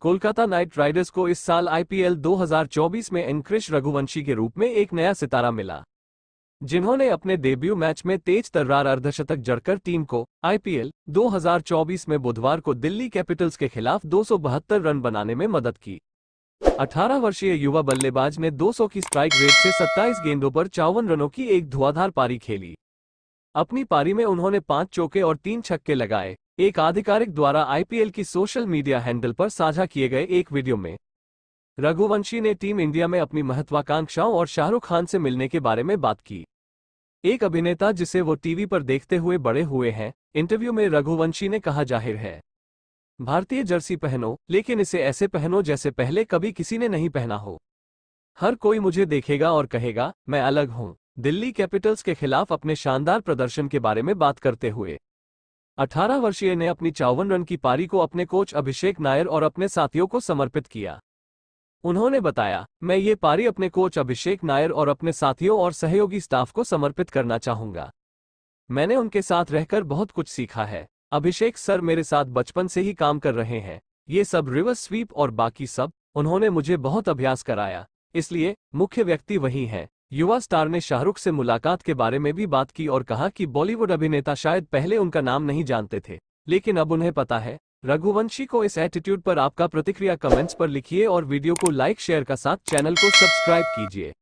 Kolkata night Riders को इस साल आईपीएल 2024 में एनक्रिश रघुवंशी के रूप में एक नया सितारा मिला, जिन्होंने अपने डेब्यू मैच में तेज तर्रार अर्धशतक जड़कर टीम को आईपीएल 2024 में बुधवार को दिल्ली कैपिटल्स के खिलाफ 272 रन बनाने में मदद की। 18 वर्षीय युवा बल्लेबाज ने 200 की स्ट्राइक रेट से 27 गेंदों पर 54 रनों की एक धुआंधार पारी खेली। अपनी पारी में उन्होंने 5 चौके और 3 छक्के लगाए। एक आधिकारिक द्वारा आईपीएल की सोशल मीडिया हैंडल पर साझा किए गए एक वीडियो में रघुवंशी ने टीम इंडिया में अपनी महत्वाकांक्षाओं और शाहरुख खान से मिलने के बारे में बात की। एक अभिनेता जिसे वो टीवी पर देखते हुए बड़े हुए हैं, इंटरव्यू में रघुवंशी ने कहा, जाहिर है भारतीय जर्सी पहनो, लेकिन इसे ऐसे पहनो जैसे पहले कभी किसी ने नहीं पहना हो। हर कोई मुझे देखेगा और कहेगा मैं अलग हूं। दिल्ली कैपिटल्स के खिलाफ अपने शानदार प्रदर्शन के बारे में बात करते हुए 18 वर्षीय ने अपनी 54 रन की पारी को अपने कोच अभिषेक नायर और अपने साथियों को समर्पित किया। उन्होंने बताया, मैं ये पारी अपने कोच अभिषेक नायर और अपने साथियों और सहयोगी स्टाफ को समर्पित करना चाहूंगा। मैंने उनके साथ रहकर बहुत कुछ सीखा है। अभिषेक सर मेरे साथ बचपन से ही काम कर रहे हैं। ये सब रिवर्स स्वीप और बाकी सब, उन्होंने मुझे बहुत अभ्यास कराया, इसलिए मुख्य व्यक्ति वही हैं। युवा स्टार ने शाहरुख से मुलाकात के बारे में भी बात की और कहा कि बॉलीवुड अभिनेता शायद पहले उनका नाम नहीं जानते थे, लेकिन अब उन्हें पता है। रघुवंशी को इस एटीट्यूड पर आपका प्रतिक्रिया कमेंट्स पर लिखिए और वीडियो को लाइक शेयर का साथ चैनल को सब्सक्राइब कीजिए।